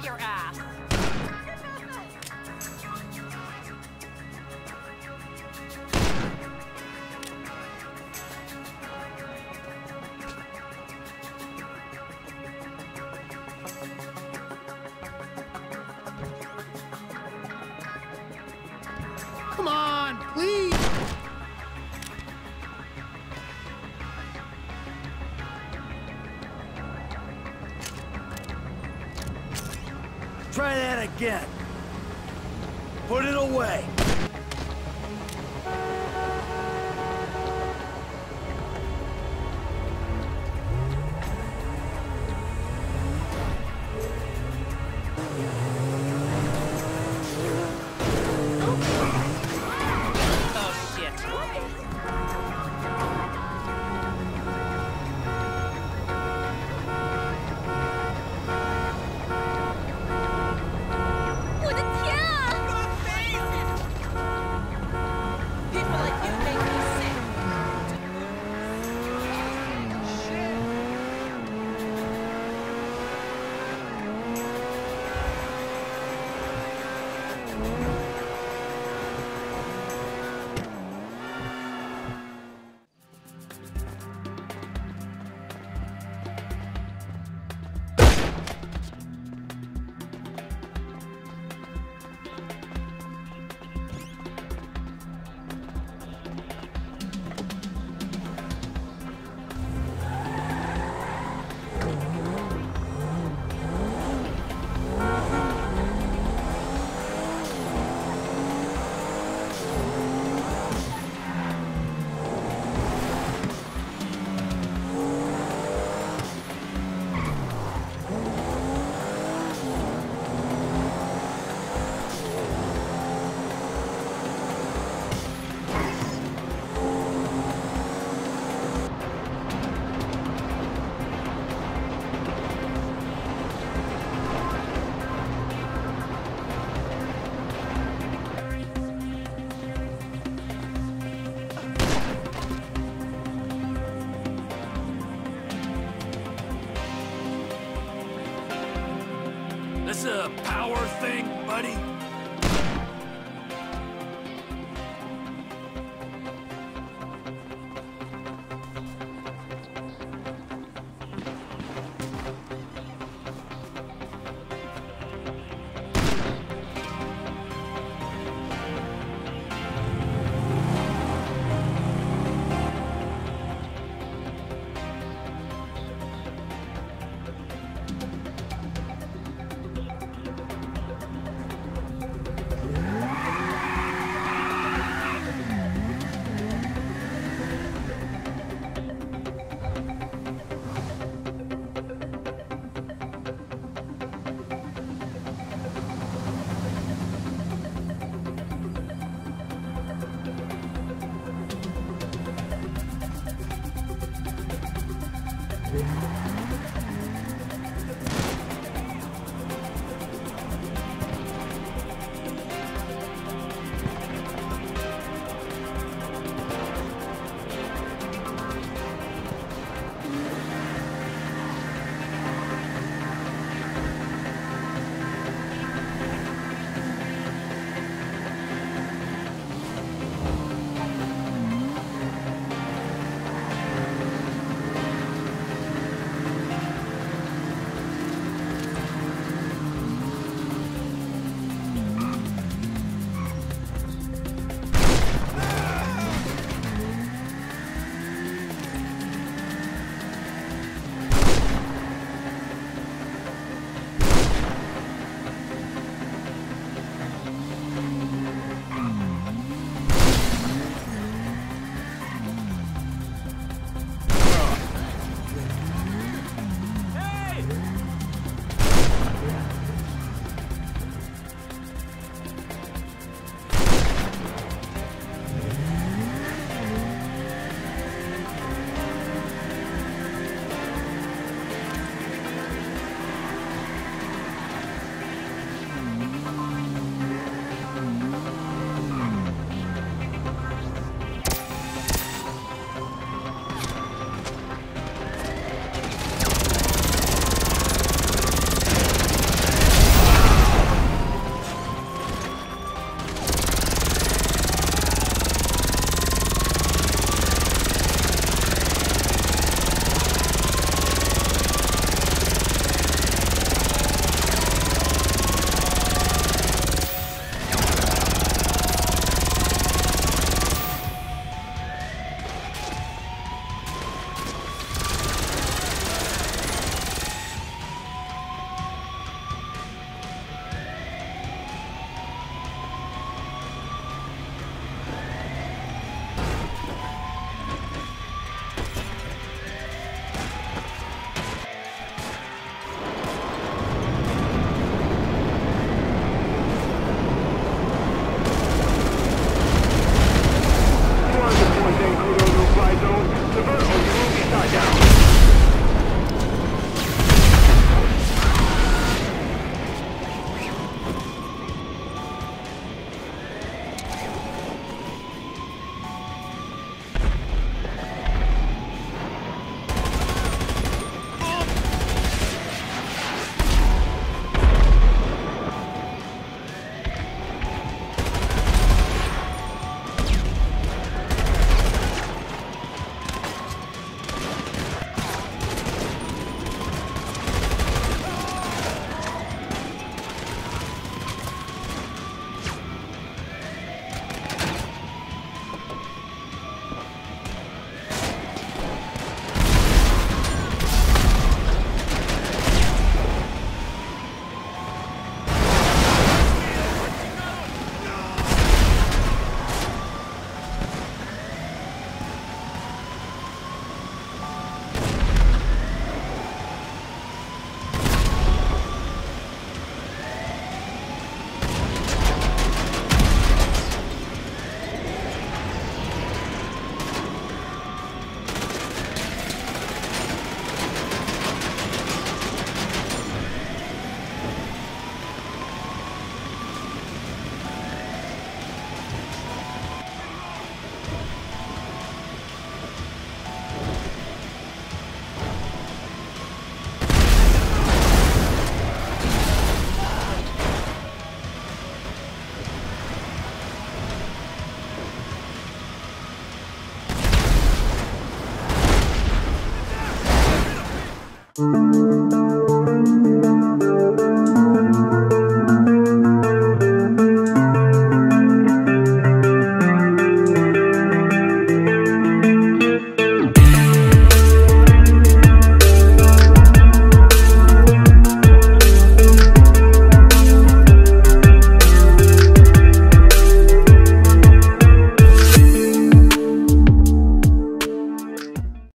off your ass! Come on, please! Try that again. Put it away. This a power thing, buddy?